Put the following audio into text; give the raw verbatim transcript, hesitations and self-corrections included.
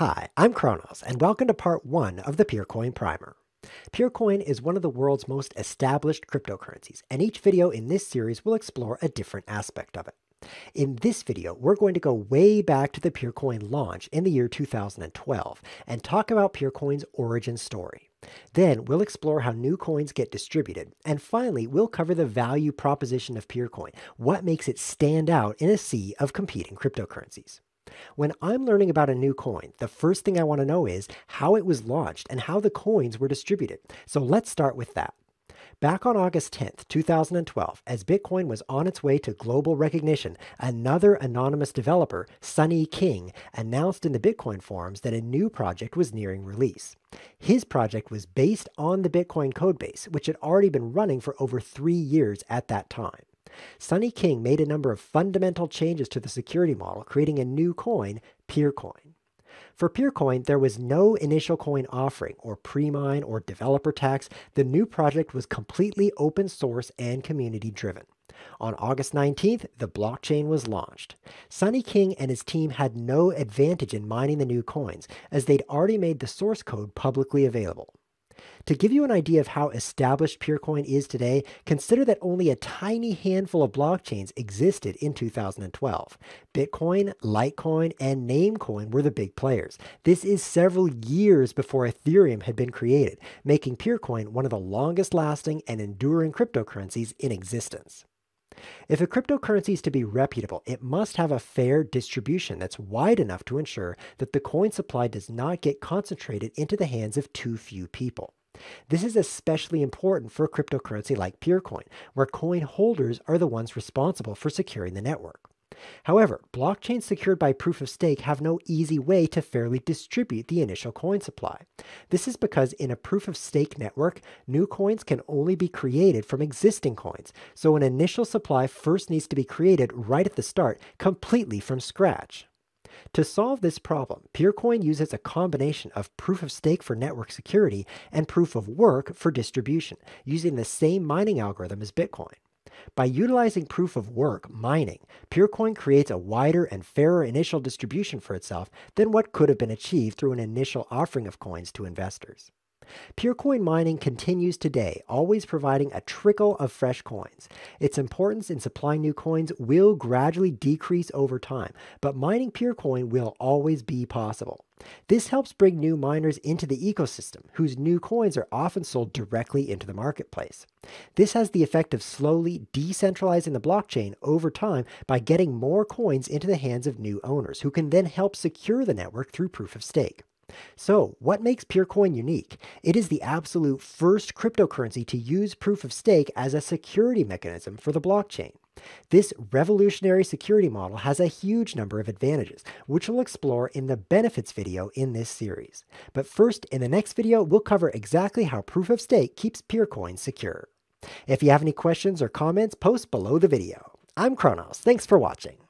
Hi, I'm Kronos, and welcome to part one of the Peercoin Primer. Peercoin is one of the world's most established cryptocurrencies, and each video in this series will explore a different aspect of it. In this video, we're going to go way back to the Peercoin launch in the year two thousand twelve and talk about Peercoin's origin story. Then we'll explore how new coins get distributed, and finally we'll cover the value proposition of Peercoin, what makes it stand out in a sea of competing cryptocurrencies. When I'm learning about a new coin, the first thing I want to know is how it was launched and how the coins were distributed. So let's start with that. Back on August tenth, two thousand twelve, as Bitcoin was on its way to global recognition, another anonymous developer, Sunny King, announced in the Bitcoin forums that a new project was nearing release. His project was based on the Bitcoin codebase, which had already been running for over three years at that time. Sunny King made a number of fundamental changes to the security model, creating a new coin, Peercoin. For Peercoin, there was no initial coin offering or pre-mine or developer tax. The new project was completely open source and community driven. On August nineteenth, the blockchain was launched. Sunny King and his team had no advantage in mining the new coins, as they'd already made the source code publicly available. To give you an idea of how established Peercoin is today, consider that only a tiny handful of blockchains existed in two thousand twelve. Bitcoin, Litecoin, and Namecoin were the big players. This is several years before Ethereum had been created, making Peercoin one of the longest-lasting and enduring cryptocurrencies in existence. If a cryptocurrency is to be reputable, it must have a fair distribution that's wide enough to ensure that the coin supply does not get concentrated into the hands of too few people. This is especially important for a cryptocurrency like Peercoin, where coin holders are the ones responsible for securing the network. However, blockchains secured by Proof-of-Stake have no easy way to fairly distribute the initial coin supply. This is because in a Proof-of-Stake network, new coins can only be created from existing coins, so an initial supply first needs to be created right at the start, completely from scratch. To solve this problem, Peercoin uses a combination of Proof-of-Stake for network security and Proof-of-Work for distribution, using the same mining algorithm as Bitcoin. By utilizing proof-of-work mining, Peercoin creates a wider and fairer initial distribution for itself than what could have been achieved through an initial offering of coins to investors. Peercoin mining continues today, always providing a trickle of fresh coins. Its importance in supplying new coins will gradually decrease over time, but mining Peercoin will always be possible. This helps bring new miners into the ecosystem, whose new coins are often sold directly into the marketplace. This has the effect of slowly decentralizing the blockchain over time by getting more coins into the hands of new owners, who can then help secure the network through Proof-of-Stake. So, what makes Peercoin unique? It is the absolute first cryptocurrency to use Proof-of-Stake as a security mechanism for the blockchain. This revolutionary security model has a huge number of advantages, which we'll explore in the benefits video in this series. But first, in the next video, we'll cover exactly how Proof-of-Stake keeps Peercoin secure. If you have any questions or comments, post below the video. I'm Kronos, thanks for watching.